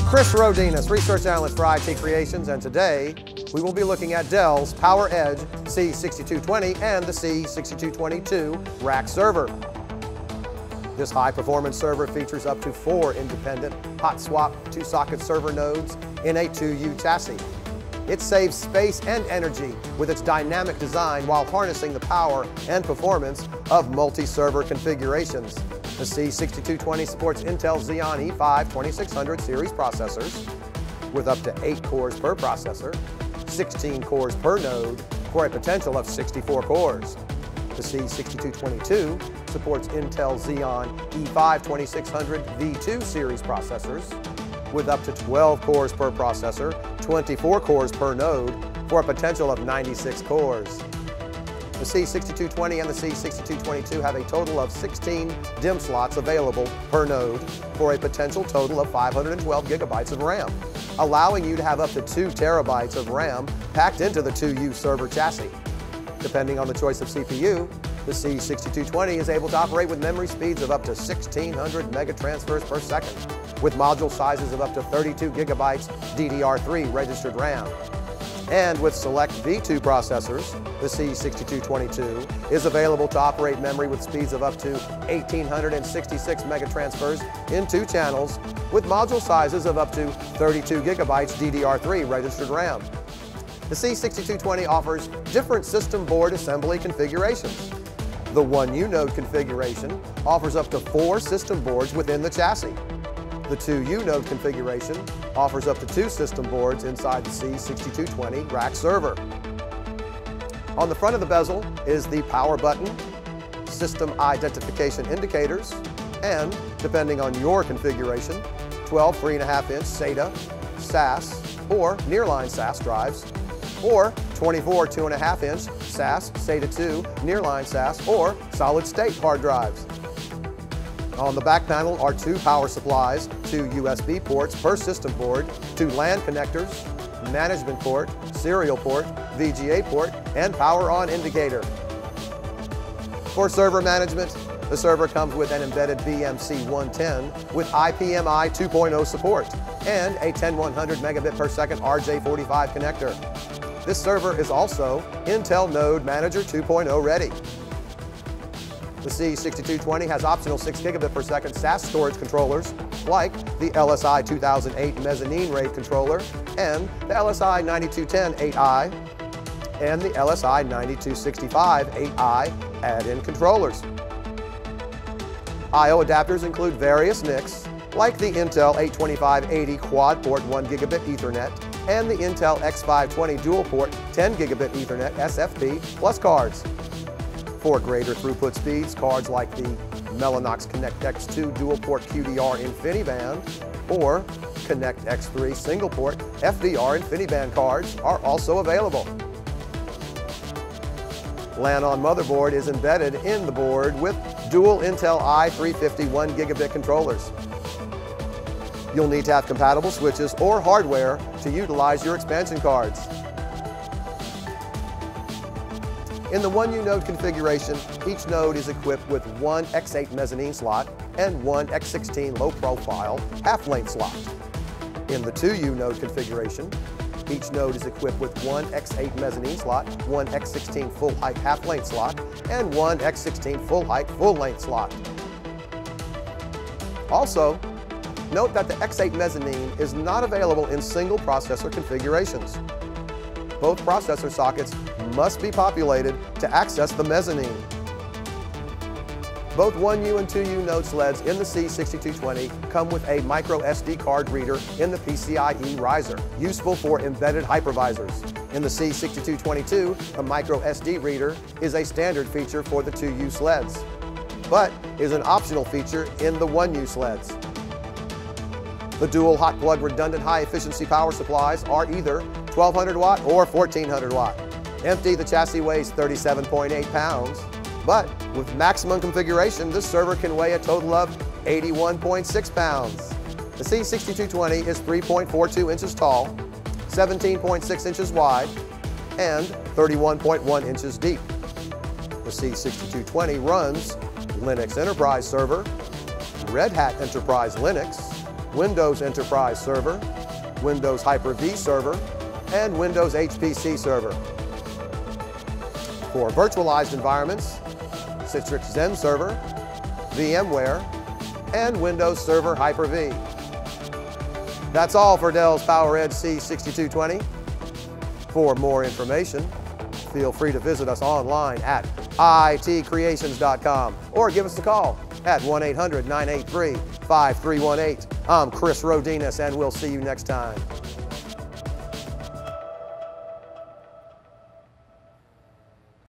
Chris Rodinis, Research Analyst for IT Creations, and today we will be looking at Dell's PowerEdge C6220 and the C6220 II rack server. This high-performance server features up to 4 independent hot-swap 2-socket server nodes in a 2U chassis. It saves space and energy with its dynamic design while harnessing the power and performance of multi-server configurations. The C6220 supports Intel Xeon E5 2600 series processors with up to 8 cores per processor, 16 cores per node, for a potential of 64 cores. The C6220 II supports Intel Xeon E5 2600 V2 series processors with up to 12 cores per processor, 24 cores per node, for a potential of 96 cores. The C6220 and the C6220 II have a total of 16 DIMM slots available per node for a potential total of 512 gigabytes of RAM, allowing you to have up to 2 terabytes of RAM packed into the 2U server chassis. Depending on the choice of CPU, the C6220 is able to operate with memory speeds of up to 1,600 megatransfers per second, with module sizes of up to 32 gigabytes DDR3 registered RAM. And with select V2 processors, the C6220 II is available to operate memory with speeds of up to 1,866 megatransfers in 2 channels, with module sizes of up to 32 gigabytes DDR3 registered RAM. The C6220 offers different system board assembly configurations. The 1U node configuration offers up to 4 system boards within the chassis. The 2U node configuration offers up to 2 system boards inside the C6220 rack server. On the front of the bezel is the power button, system identification indicators, and, depending on your configuration, 12 3.5-inch SATA, SAS, or nearline SAS drives, or 24 2.5-inch SAS, SATA 2, nearline SAS, or solid-state hard drives. On the back panel are 2 power supplies, 2 USB ports per system board, 2 LAN connectors, management port, serial port, VGA port, and power on indicator. For server management, the server comes with an embedded BMC 110 with IPMI 2.0 support and a 10100 megabit per second RJ45 connector. This server is also Intel Node Manager 2.0 ready. The C6220 has optional 6 gigabit per second SAS storage controllers like the LSI 2008 mezzanine RAID controller and the LSI 9210 8i and the LSI 9265 8i add-in controllers. I/O adapters include various NICs like the Intel 82580 quad port 1 gigabit Ethernet and the Intel X520 dual port 10 gigabit Ethernet SFP plus cards. For greater throughput speeds, cards like the Mellanox ConnectX-2 dual port QDR InfiniBand or ConnectX-3 single port FDR InfiniBand cards are also available. LAN on motherboard is embedded in the board with dual Intel i350 1 gigabit controllers. You'll need to have compatible switches or hardware to utilize your expansion cards. In the 1U node configuration, each node is equipped with 1 X8 mezzanine slot and 1 X16 low-profile half-length slot. In the 2U node configuration, each node is equipped with 1 X8 mezzanine slot, 1 X16 full-height half-length slot, and 1 X16 full-height full-length slot. Also, note that the X8 mezzanine is not available in single processor configurations. Both processor sockets must be populated to access the mezzanine. Both 1U and 2U node sleds in the C6220 come with a micro SD card reader in the PCIe riser, useful for embedded hypervisors. In the C6220 II, the micro SD reader is a standard feature for the 2U sleds, but is an optional feature in the 1U sleds. The dual hot plug redundant high efficiency power supplies are either 1200 watt or 1400 watt. Empty, the chassis weighs 37.8 pounds, but with maximum configuration, this server can weigh a total of 81.6 pounds. The C6220 is 3.42 inches tall, 17.6 inches wide, and 31.1 inches deep. The C6220 runs Linux Enterprise Server, Red Hat Enterprise Linux, Windows Enterprise Server, Windows Hyper-V Server, and Windows HPC Server. For virtualized environments, Citrix Xen Server, VMware, and Windows Server Hyper-V. That's all for Dell's PowerEdge C6220. For more information, feel free to visit us online at itcreations.com or give us a call at 1-800-983-5318. I'm Chris Rodinis, and we'll see you next time.